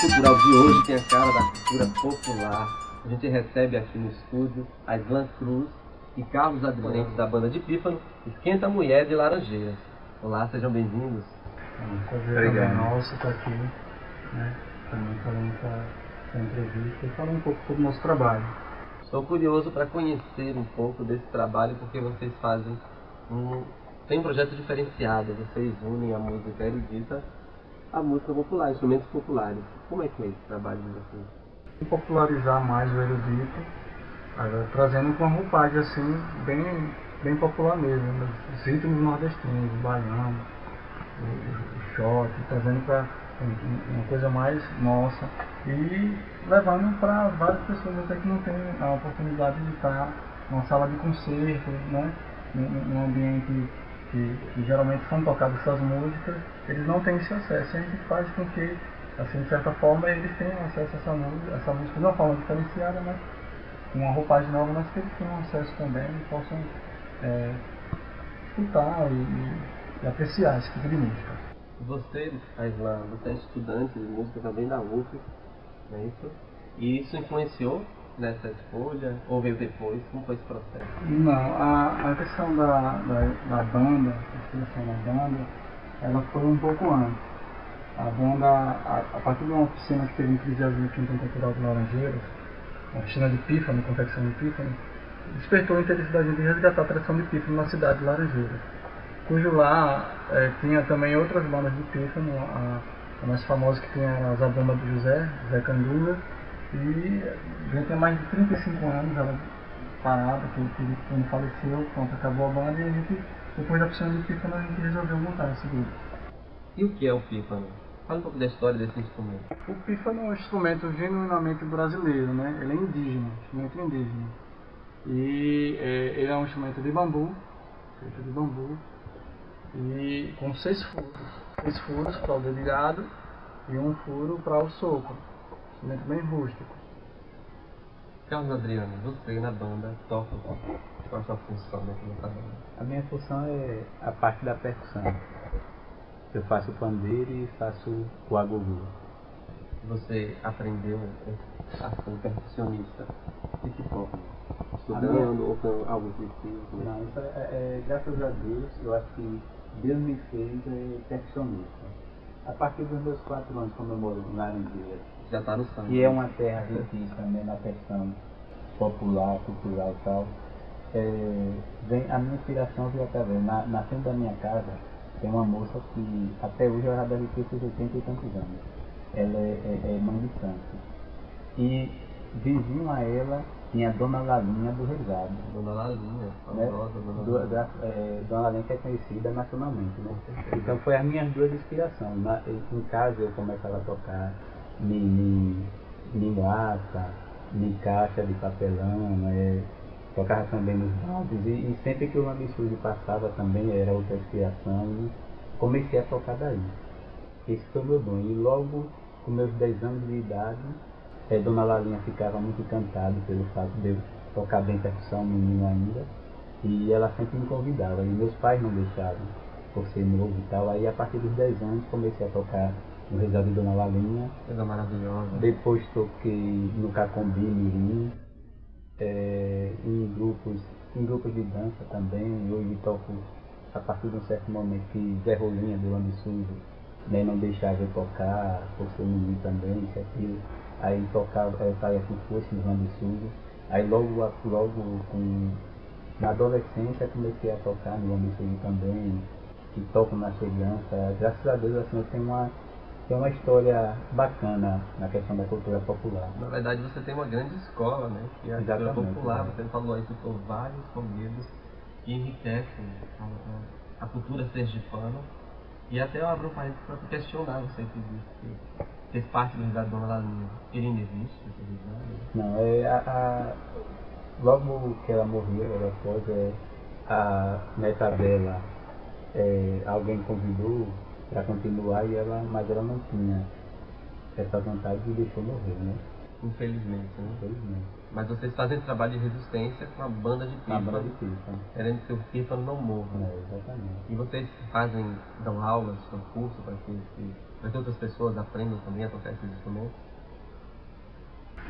Cultural de hoje tem a cara da cultura popular. A gente recebe aqui no estúdio a Islã Cruz e Carlos Adelante da Banda de Pífanos, Esquenta Mulher de Laranjeiras. Olá, sejam bem-vindos. É um prazer nosso estar aqui, né? Também falando essa entrevista e falando um pouco sobre o nosso trabalho. Estou curioso para conhecer um pouco desse trabalho, porque vocês fazem tem um projeto diferenciado, vocês unem a música erudita à música popular, instrumentos populares. Como é que é esse trabalho de vocês? Popularizar mais o erudito, trazendo com uma roupagem assim, bem popular mesmo, os ritmos nordestinos, o baiano, o choque, trazendo para uma coisa mais nossa e levando para várias pessoas até que não tem a oportunidade de estar numa sala de concerto, né? Num ambiente que geralmente são tocadas essas músicas, eles não têm esse acesso, a gente faz com que, assim, de certa forma, eles tenham acesso a essa música de uma forma diferenciada, mas com uma roupagem nova, mas que eles tenham acesso também e possam escutar e apreciar esse tipo de música. Você, Islã, você é estudante de música também da UF, não é isso? E isso influenciou nessa escolha, ou veio depois? Como foi esse processo? Não, a questão da banda, a seleção da banda, ela foi um pouco antes. A banda, a partir de uma oficina que teve em crise no Quinto Cultural de Laranjeiras, uma oficina de pífano, confecção de pífano, despertou o interesse da gente em resgatar a tradição de pífano na cidade de Laranjeiras, cujo lá tinha também outras bandas de pífano, a mais famosa que tinha era a Zabanda do José, José Candula, e já tem mais de 35 anos ela parada, que faleceu, pronto, acabou a banda, e a gente, depois da oficina de pífano, a gente resolveu montar esse grupo. E o que é o pífano? Fala um pouco da história desse instrumento. O pífano é um instrumento genuinamente brasileiro, né? Ele é indígena, instrumento indígena. E ele é um instrumento de bambu, feito de bambu, e com 6 furos para o dedilhado e 1 furo para o soco. Um instrumento bem rústico. Carlos Adriano, você na banda toca o pífano. Qual é a sua função dentro da banda? A minha função é a parte da percussão. Eu faço pandeiro e faço o agogô. Você aprendeu a ser percussionista? De que forma? Estudando ou com algo específico? Não, isso graças a Deus, eu acho que Deus me fez percussionista. A partir dos meus 4 anos, quando eu moro em Laranjeiras, já está no sangue. Que é uma terra artista, né, na questão popular, cultural e tal. A minha inspiração veio através. Na frente da minha casa, tem uma moça que até hoje ela deve ter seus 80 e tantos anos. Ela é mãe de santo. E vizinho a ela tinha a Dona Lalinha do Rezado. Dona Lalinha, famosa, né? Dona Lalinha que é conhecida nacionalmente, né? Então foi as minhas duas inspirações. Em casa eu começava a tocar minguaça, em caixa de papelão, tocava também nos baldes e sempre que o Labisujo passava também era outra inspiração e comecei a tocar daí. Esse foi o meu dom. E logo com meus 10 anos de idade, Dona Lalinha ficava muito encantada pelo fato de eu tocar bem percussão, menino ainda, e ela sempre me convidava, e meus pais não deixavam, por ser novo e tal. Aí a partir dos 10 anos comecei a tocar no Rezado de Dona Lalinha. Coisa maravilhosa. Depois toquei no Cacombi, Mirim. Em grupos de dança também, hoje toco a partir de um certo momento que Zé Rolinha do Labisujo, né, não deixava eu tocar, por ser menino também, isso aquilo, aí tocava, eu saía com força no Labisujo, aí logo na adolescência comecei a tocar no Labisujo também, que toco na chegança. Graças a Deus assim eu tenho uma história bacana na questão da cultura popular. Na verdade, você tem uma grande escola, né? Que é a cultura popular, né? Você falou aí, citou vários convidos que enriquecem a cultura sergipana. E até eu abro um parênteses para questionar você que disse que fez parte do Rezado da Dona Lalinha. Ele ainda existe? Não, logo que ela morreu, a neta dela, alguém convidou para continuar, mas ela não tinha essa vontade e deixou morrer, né? Infelizmente, né? Infelizmente. Mas vocês fazem esse trabalho de resistência com a banda de pífanos, querendo que o pífano não morra. É, exatamente. E vocês fazem, dão aulas, dão curso para que outras pessoas aprendam também a tocar esses instrumentos?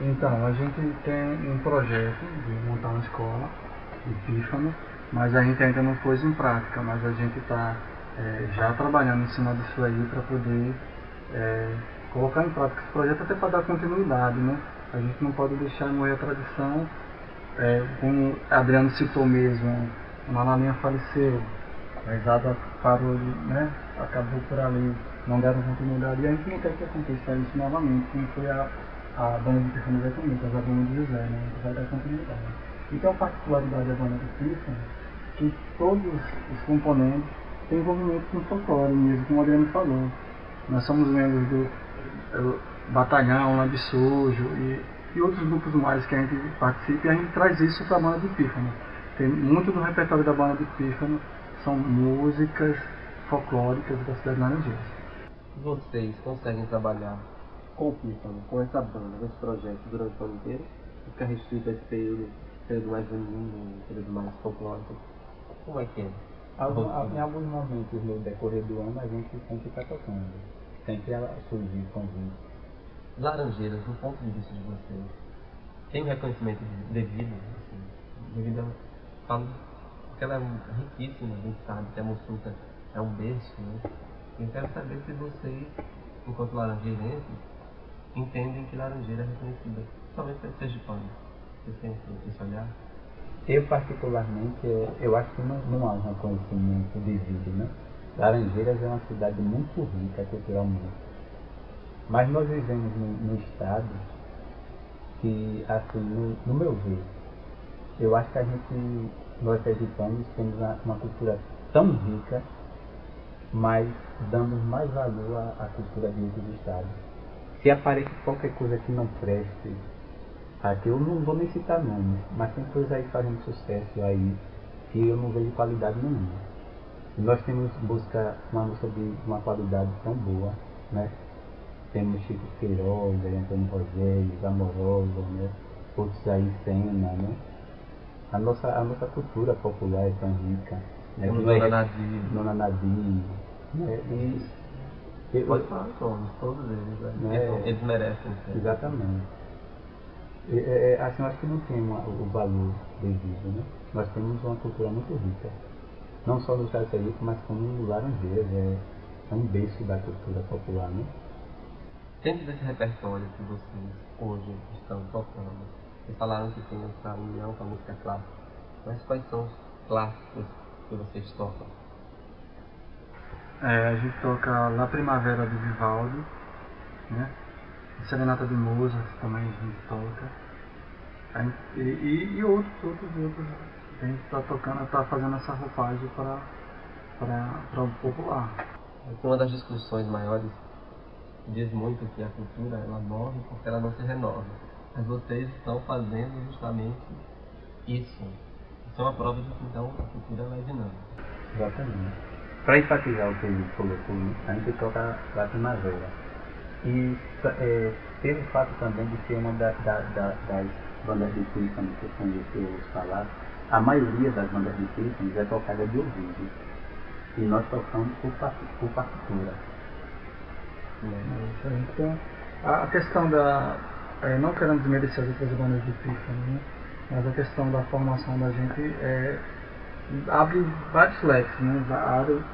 Então, a gente tem um projeto de montar uma escola de pífano, mas a gente ainda não pôs em prática, mas a gente está já trabalhando em cima disso aí para poder colocar em prática esse projeto até para dar continuidade, né? A gente não pode deixar morrer a tradição, como Adriano citou mesmo, uma laninha faleceu, a risada parou, né, acabou por ali, não deram continuidade, e a gente não quer que aconteça isso novamente, como foi a banda de Pífanos a Zabanda do José, né, a gente vai dar continuidade. Então a particularidade da banda de Pífanos é que todos os componentes têm envolvimento com o folclore mesmo, como o Adriano falou. Nós somos membros do Batalhão, Labisujo e outros grupos mais que a gente participa, e a gente traz isso para a banda de pífano. Tem muito do repertório da banda de pífano, são músicas folclóricas da cidade de Laranjeiras. Vocês conseguem trabalhar com o pífano, com essa banda, com esse projeto durante o ano inteiro? Fica restrito a esse período mais junino, período mais folclórico? Como é que é? Em alguns momentos no decorrer do ano a gente sempre está tocando, sempre surgir convites. Laranjeiras, do ponto de vista de vocês, tem um reconhecimento devido, assim, devido a, falo, porque ela é riquíssima, a gente sabe que a Muçulca é um berço, né? Eu quero saber se vocês, enquanto laranjeirenses, entendem que Laranjeira é reconhecida, talvez seja de pano. Vocês têm esse olhar? Eu particularmente, eu acho que não há um reconhecimento devido, né? Laranjeiras é uma cidade muito rica culturalmente. Mas nós vivemos num estado que, assim, no meu ver, eu acho que nós sergipanos temos uma cultura tão rica, mas damos mais valor à cultura de outros estados. Se aparece qualquer coisa que não preste, aqui eu não vou nem citar nomes, mas tem coisas aí fazendo sucesso aí que eu não vejo qualidade nenhuma. E nós temos uma busca de uma qualidade tão boa, né? Temos Chico Queiroz, Antônio Borges, Amoroso, né? Outros aí, Senna, né? A nossa cultura popular é tão rica. Né? Nona Nadine. Né? Pode falar todos eles, né? Eles merecem. Ser. Exatamente. Assim, eu acho que não tem o valor devido, né? Nós temos uma cultura muito rica. Não só no estado de rico, mas como no Laranjeiras. É um berço da cultura popular, né? Dentro desse repertório que vocês hoje estão tocando, vocês falaram que tem essa união com a música clássica, mas quais são os clássicos que vocês tocam? A gente toca La Primavera do Vivaldo, né? Serenata de Moussa também a gente toca, e outros, a gente está fazendo essa roupagem para o popular. Uma das discussões maiores diz muito que a cultura, ela morre porque ela não se renova. Mas vocês estão fazendo justamente isso. Isso é uma prova de que, então, a cultura vai dinâmica. Exatamente. Para enfatizar o que ele colocou, a gente toca La Primavera. E teve o fato também de ser uma das bandas de pífanos que eu ouço falar. A maioria das bandas de pífanos é tocada de ouvido. E nós tocamos por partitura. Então, a questão da... não querendo desmerecer as outras bandas de pífano, né? Mas a questão da formação da gente abre vários leques, né?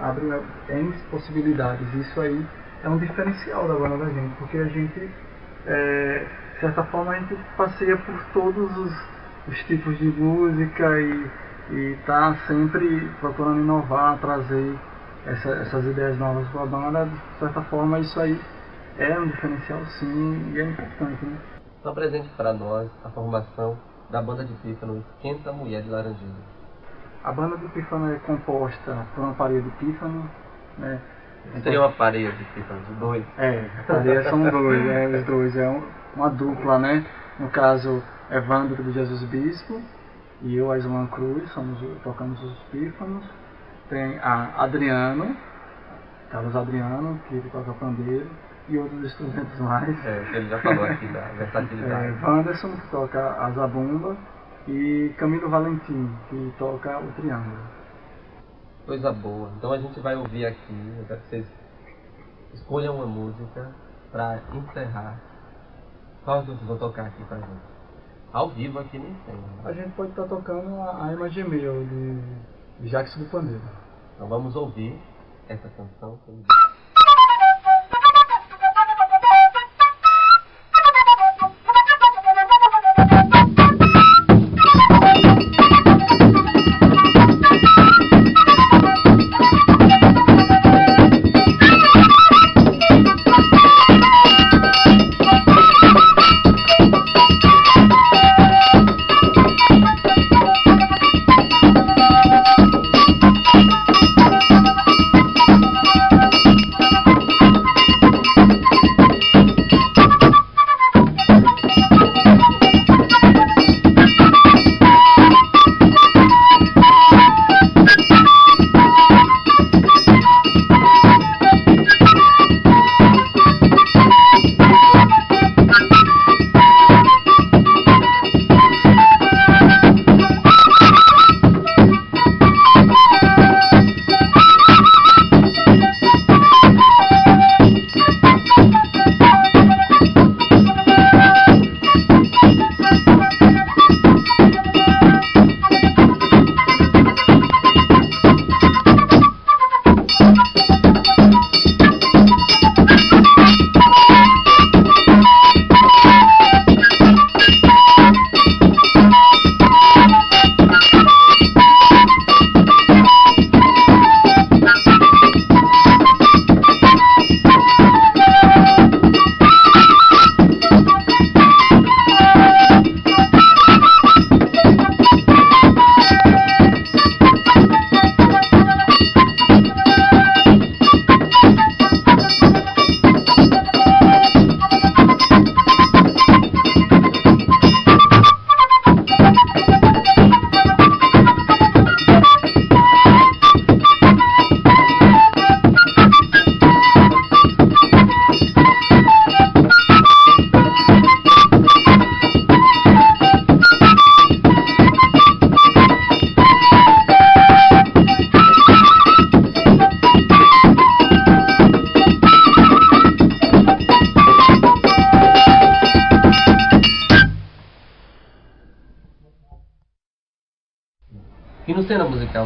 Abre N possibilidades. Isso aí é um diferencial da banda da gente, porque a gente, de certa forma, a gente passeia por todos os tipos de música e está sempre procurando inovar, trazer essas ideias novas para a banda. De certa forma, isso aí é um diferencial, sim, e é importante, né? Então, apresente para nós a formação da banda de pífano Esquenta Mulher de Laranjeiras. A banda de pífano é composta por uma parede de pífano, né? Seria uma parede de pífano, dois? A parede são dois, os dois, uma dupla, né? No caso, Evandro do Jesus Bispo e eu, a Islã Cruz, tocamos os pífanos. Tem a Carlos Adelante, que ele toca pandeiro, e outros instrumentos mais. É, que ele já falou aqui da versatilidade. É, Anderson, que toca a zabumba, e Camilo Valentim, que toca o triângulo. Coisa boa. Então a gente vai ouvir aqui, eu quero que vocês escolham uma música para encerrar. Qual que vocês vão tocar aqui pra gente? Ao vivo aqui nem tem. A gente pode estar tocando a Imagimil de Jackson do Panelo. Então vamos ouvir essa canção.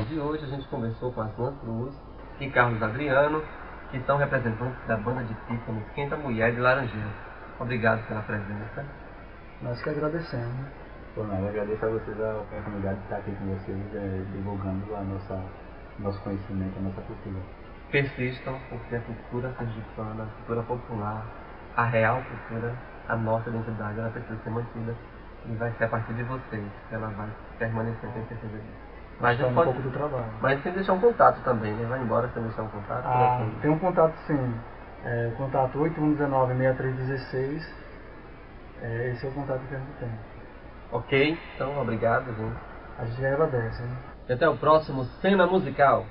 De hoje a gente conversou com a Islã Cruz e Carlos Adriano, que são representantes da Banda de Pífanos Esquenta Mulher de Laranjeiras. Obrigado pela presença. Nós que agradecemos. Bom, eu agradeço a vocês a oportunidade de estar aqui com vocês, divulgando a nosso conhecimento, a nossa cultura. Persistam, porque a cultura sergipana, a cultura popular, a real cultura, a nossa identidade, ela precisa ser mantida e vai ser a partir de vocês que ela vai permanecer, sem certeza disso. Mas a gente pode... um pouco do trabalho. Mas tem que deixar um contato também, né? Vai embora sem deixar um contato? Ah, né? Tem um contato sim. É, o contato 8119-6316. Esse é o contato que a gente tem. Ok, então obrigado, gente. A gente agradece, né? Até o próximo Cena Musical.